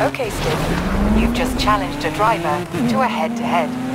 Okay, Skip. You've just challenged a driver to a head-to-head.